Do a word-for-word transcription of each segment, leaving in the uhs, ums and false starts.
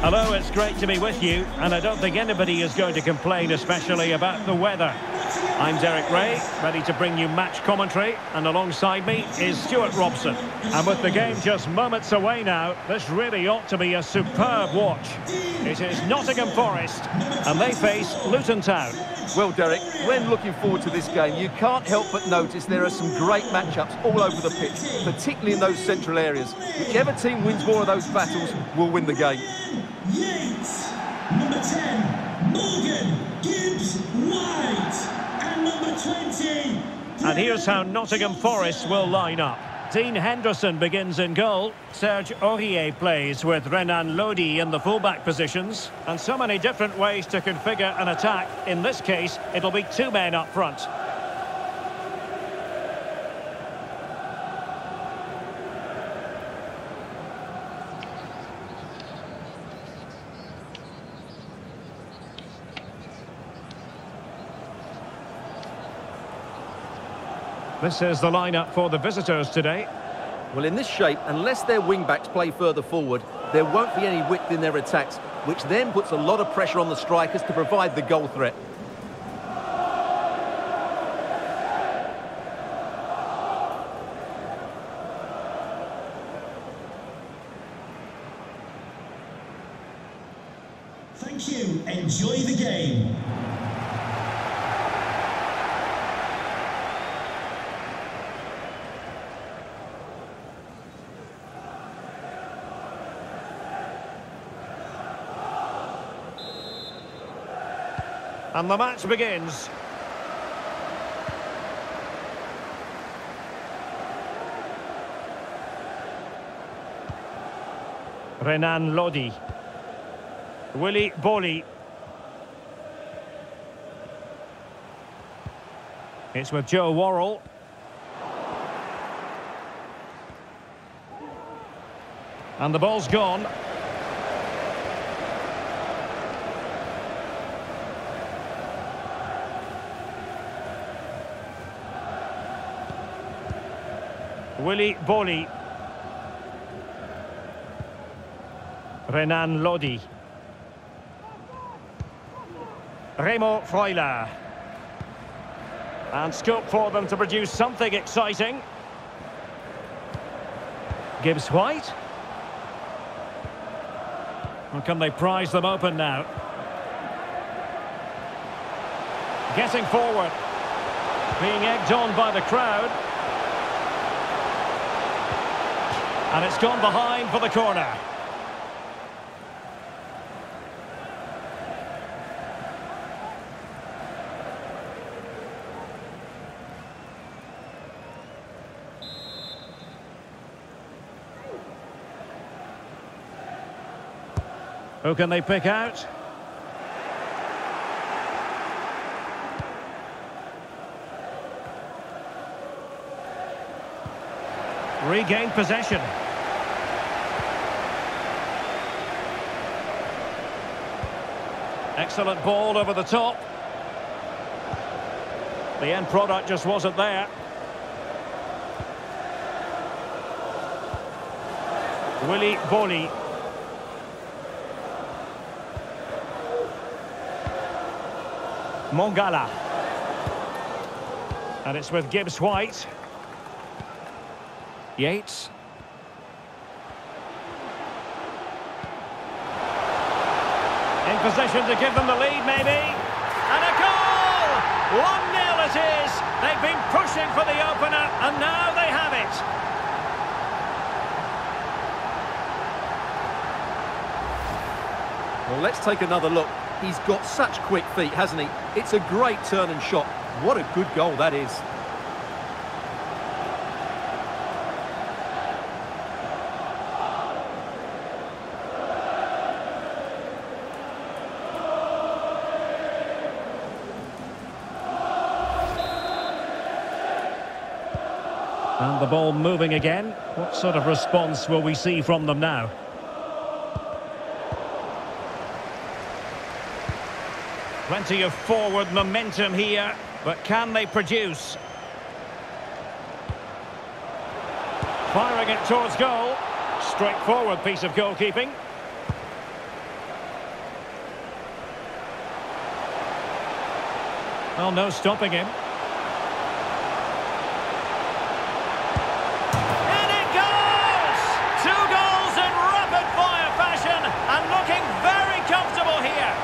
Hello, it's great to be with you, and I don't think anybody is going to complain, especially about the weather. I'm Derek Ray, ready to bring you match commentary, and alongside me is Stuart Robson. And with the game just moments away now, this really ought to be a superb watch. It is Nottingham Forest, and they face Luton Town. Well, Derek, when looking forward to this game, you can't help but notice there are some great matchups all over the pitch, particularly in those central areas. Whichever team wins more of those battles will win the game. Yates, number ten, Morgan Gibbs-White. And here's how Nottingham Forest will line up. Dean Henderson begins in goal. Serge Aurier plays with Renan Lodi in the fullback positions. And so many different ways to configure an attack. In this case, it'll be two men up front. This is the lineup for the visitors today. Well, in this shape, unless their wing-backs play further forward, there won't be any width in their attacks, which then puts a lot of pressure on the strikers to provide the goal threat. Thank you. Enjoy the game. And the match begins. Renan Lodi. Willy Boli. It's with Joe Worrell. And the ball's gone. Willy Boli. Renan Lodi. Remo Freuler. And scope for them to produce something exciting. Gibbs-White. Well, can they prize them open now? Getting forward. Being egged on by the crowd. And it's gone behind for the corner. Who can they pick out? Regained possession. Excellent ball over the top. The end product just wasn't there. Willy Boli. Mongala. And it's with Gibbs-White. Yates. In position to give them the lead, maybe. And a goal! one nil it is. They've been pushing for the opener, and now they have it. Well, let's take another look. He's got such quick feet, hasn't he? It's a great turn and shot. What a good goal that is. And the ball moving again. What sort of response will we see from them now? Plenty of forward momentum here, but can they produce? Firing it towards goal. Straightforward piece of goalkeeping. Well, no stopping him. And it goes! Two goals in rapid-fire fashion and looking very comfortable here.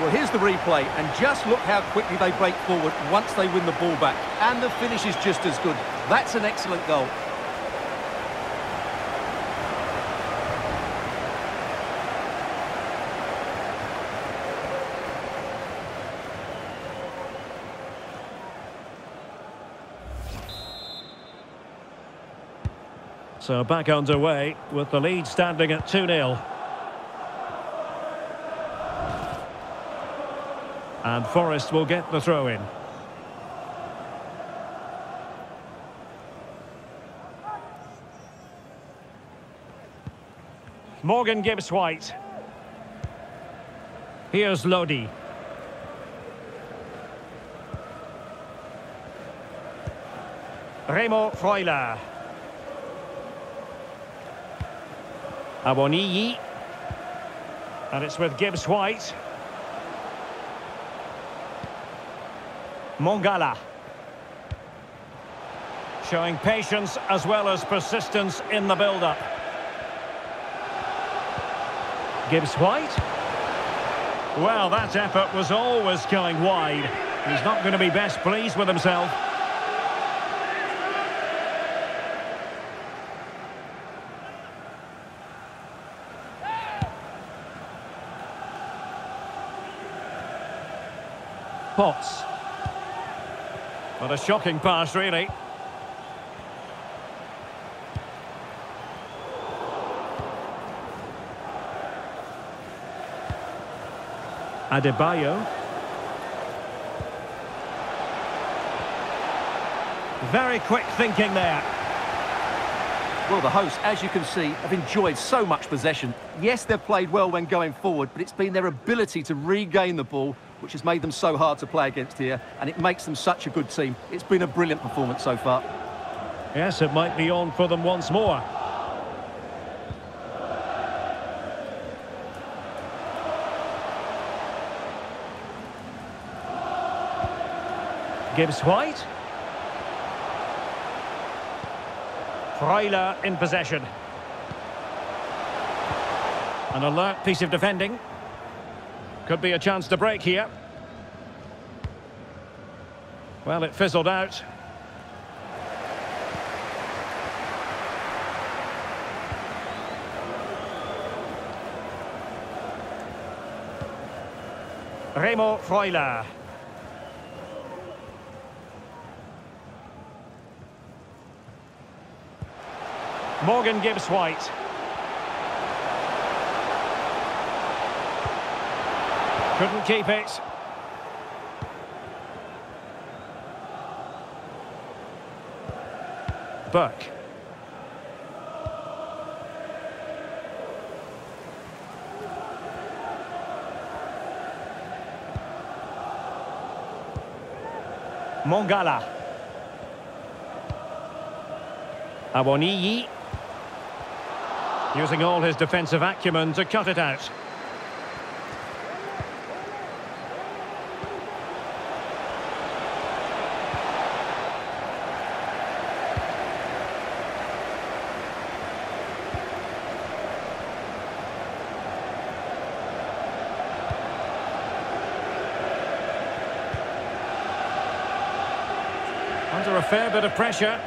Well, here's the replay, and just look how quickly they break forward once they win the ball back. And the finish is just as good. That's an excellent goal. So back underway with the lead standing at two nil. And Forest will get the throw-in. Morgan Gibbs-White. Here's Lodi. Remo Freuler. Aboniyi, and it's with Gibbs-White. Mongala, showing patience as well as persistence in the build-up. Gibbs-White, well, that effort was always going wide. He's not going to be best pleased with himself. Potts. What a shocking pass, really. Adebayo. Very quick thinking there. Well, the hosts, as you can see, have enjoyed so much possession. Yes, they've played well when going forward, but it's been their ability to regain the ball which has made them so hard to play against here, and it makes them such a good team. It's been a brilliant performance so far. Yes, it might be on for them once more. Gibbs-White. Freuler in possession. An alert piece of defending. Could be a chance to break here. Well, it fizzled out. Remo Freuler. Morgan Gibbs-White. Couldn't keep it. Burke. Mongala. Awoniyi. Using all his defensive acumen to cut it out. Under a fair bit of pressure.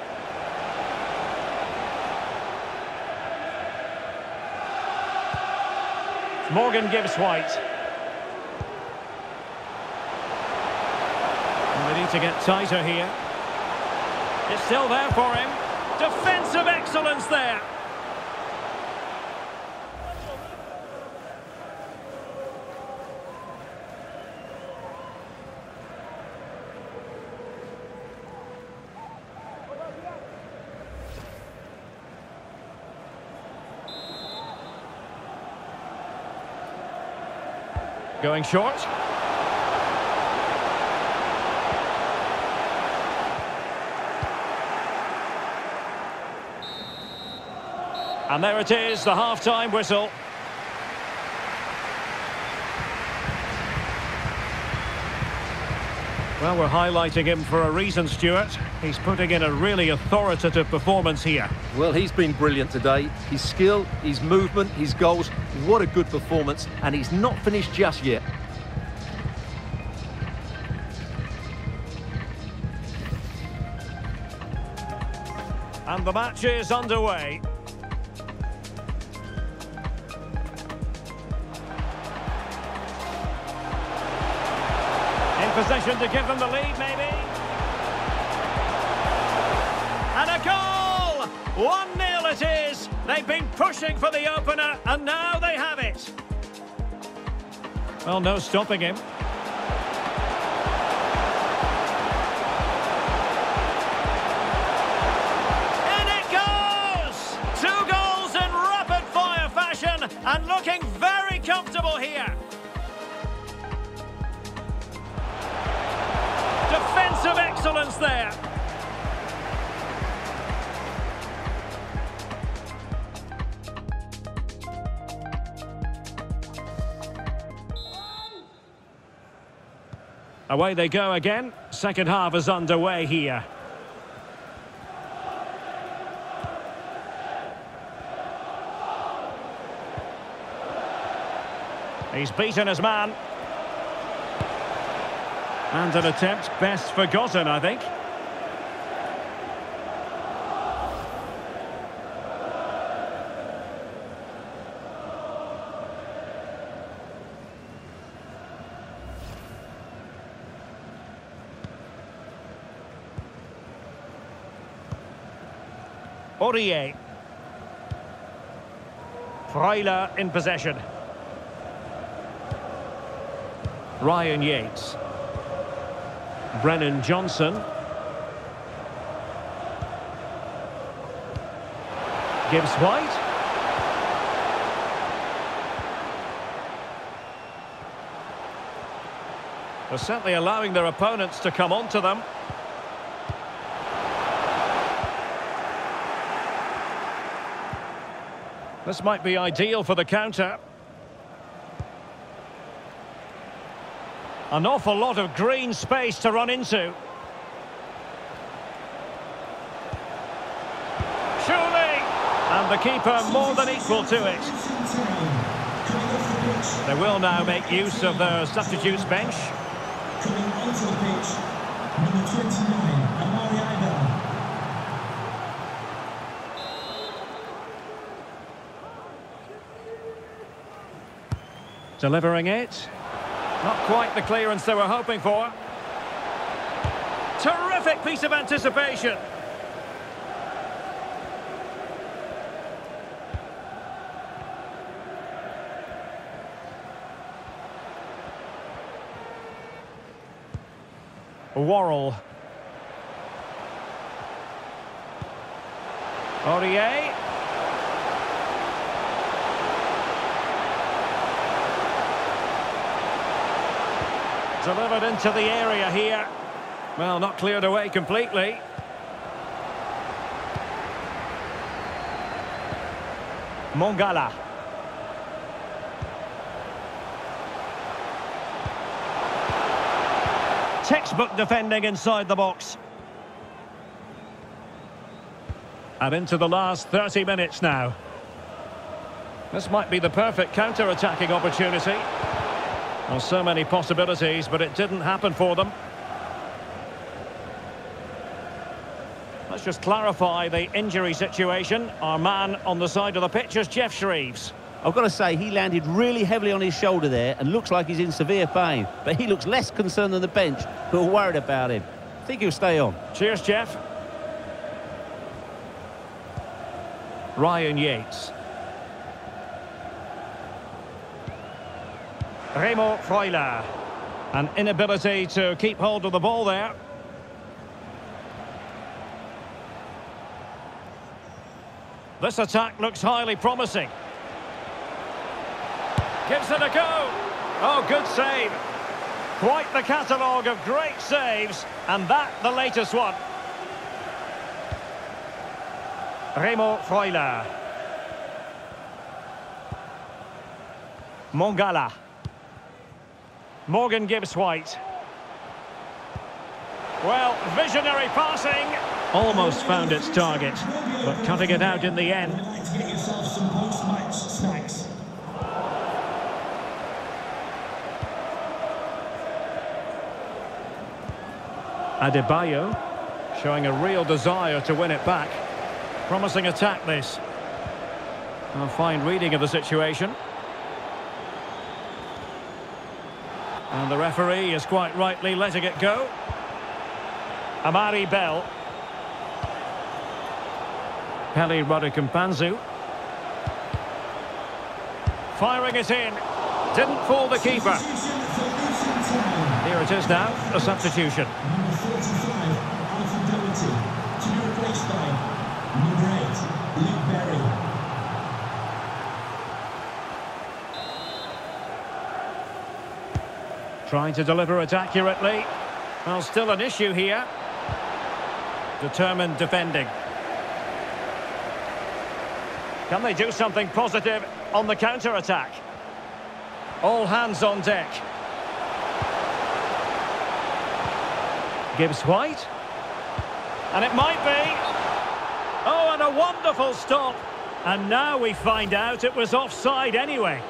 Morgan Gibbs-White. They need to get tighter here. It's still there for him. Defensive excellence there. Going short. And there it is, the half-time whistle. Well, we're highlighting him for a reason, Stuart. He's putting in a really authoritative performance here. Well, he's been brilliant today. His skill, his movement, his goals, what a good performance. And he's not finished just yet. And the match is underway. Possession to give them the lead, maybe. And a goal! one nil it is. They've been pushing for the opener, and now they have it. Well, no stopping him. In it goes! Two goals in rapid-fire fashion, and looking very comfortable here. Of excellence there. Away they go again. Second half is underway here. He's beaten his man. And an attempt best forgotten, I think. Aurier. Freuler in possession. Ryan Yates. Brennan Johnson. Gibbs-White. They're certainly allowing their opponents to come onto them. This might be ideal for the counter. An awful lot of green space to run into. Surely! And the keeper more than equal to it. They will now make use of their substitutes bench. Coming onto the pitch, number twenty-nine, Amari Bell. Delivering it. Not quite the clearance they were hoping for. Terrific piece of anticipation. Worrell. Aurier. Delivered into the area here. Well, not cleared away completely. Mongala. Textbook defending inside the box. And into the last thirty minutes now. This might be the perfect counter-attacking opportunity. Well, so many possibilities, but it didn't happen for them. Let's just clarify the injury situation. Our man on the side of the pitch is Jeff Shreves. I've got to say, he landed really heavily on his shoulder there and looks like he's in severe pain. But he looks less concerned than the bench, who are worried about him. I think he'll stay on. Cheers, Jeff. Ryan Yates. Remo Freuler. An inability to keep hold of the ball there. This attack looks highly promising. Gives it a go. Oh, good save. Quite the catalogue of great saves, and that the latest one. Remo Freuler. Mongala. Morgan Gibbs-White. Well, visionary passing. Almost found its target, but cutting it out in the end. Adebayo showing a real desire to win it back. Promising attack, this. A fine reading of the situation. And the referee is quite rightly letting it go. Amari Bell. Pelé-Rodrique Mpanzu. Firing it in. Didn't fool the keeper. Here it is now, a substitution. Trying to deliver it accurately. Well, still an issue here. Determined defending. Can they do something positive on the counter-attack? All hands on deck. Gibbs-White. And it might be. Oh, and a wonderful stop. And now we find out it was offside anyway.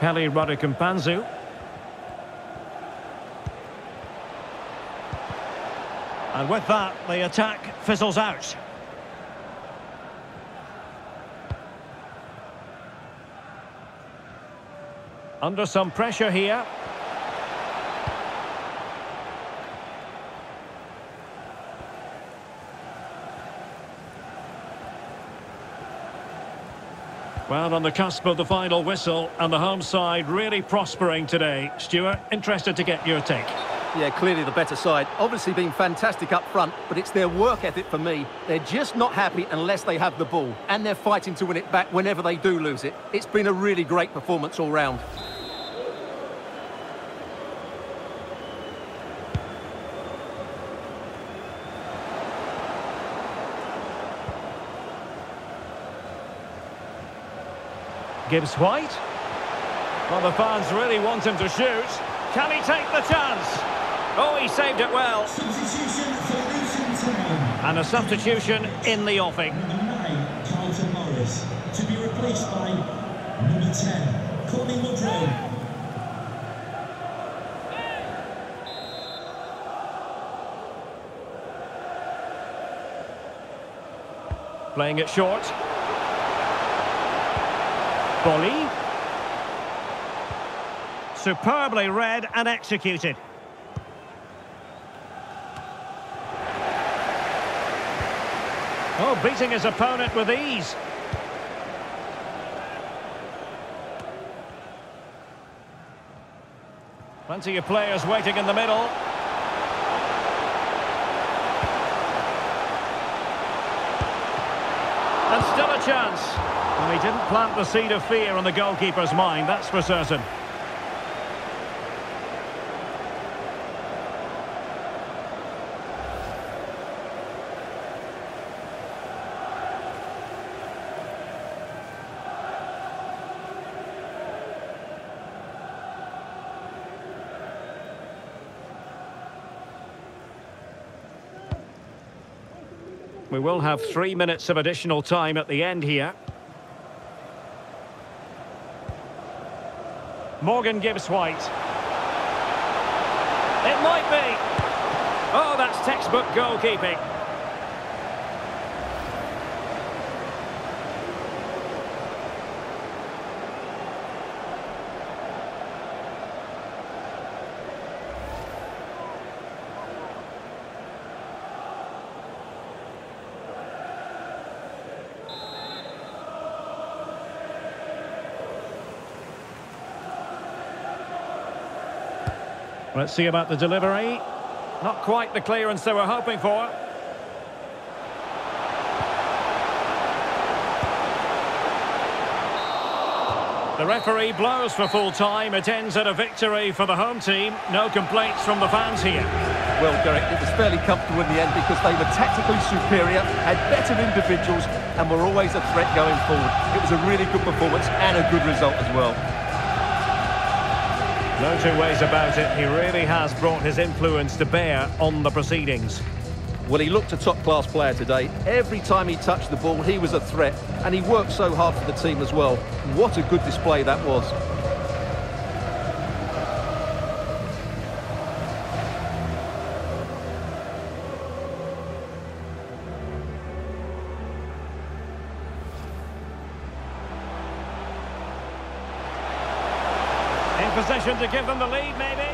Pelé-Rodrique Mpanzu. And with that, the attack fizzles out. Under some pressure here. Well, on the cusp of the final whistle, and the home side really prospering today. Stuart, interested to get your take. Yeah, clearly the better side. Obviously being fantastic up front, but it's their work ethic for me. They're just not happy unless they have the ball, and they're fighting to win it back whenever they do lose it. It's been a really great performance all round. Gibbs-White. Well, the fans really want him to shoot. Can he take the chance? Oh, he saved it well. And a substitution in the offing. Number nine, Carlton Morris, to be replaced by number ten, Courtney Mudrain. Playing it short. Boli. Superbly read and executed. Oh, beating his opponent with ease. Plenty of players waiting in the middle. And still a chance. Well, he didn't plant the seed of fear on the goalkeeper's mind, that's for certain. We will have three minutes of additional time at the end here. Morgan Gibbs-White. It might be. Oh, that's textbook goalkeeping. Let's see about the delivery. Not quite the clearance they were hoping for. The referee blows for full time. It ends at a victory for the home team. No complaints from the fans here. Well, Derek, it was fairly comfortable in the end because they were tactically superior, had better individuals, and were always a threat going forward. It was a really good performance and a good result as well. No two ways about it. He really has brought his influence to bear on the proceedings. Well, he looked a top-class player today. Every time he touched the ball, he was a threat, and he worked so hard for the team as well. What a good display that was. In possession to give them the lead, maybe.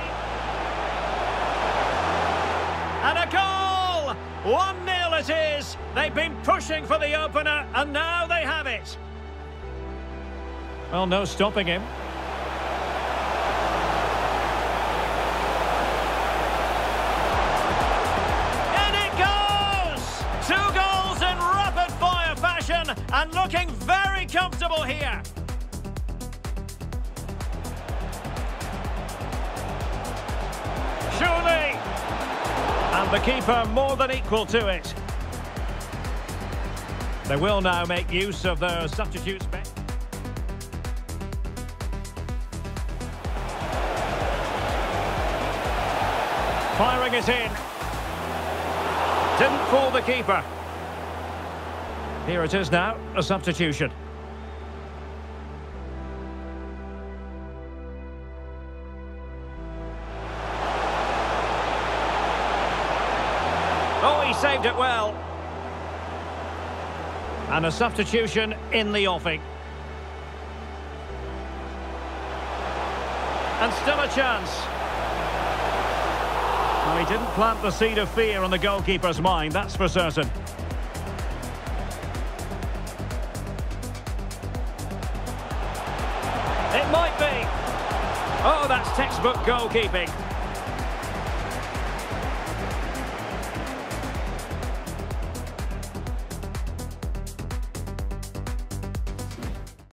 And a goal! one nil it is. They've been pushing for the opener, and now they have it. Well, no stopping him. And it goes! Two goals in rapid-fire fashion, and looking very comfortable here. Surely. And the keeper more than equal to it. They will now make use of their substitutes. Firing it in. Didn't fool the keeper. Here it is now, a substitution. Saved it well. And a substitution in the offing. And still a chance. Well, he didn't plant the seed of fear on the goalkeeper's mind, that's for certain. It might be. Oh, that's textbook goalkeeping.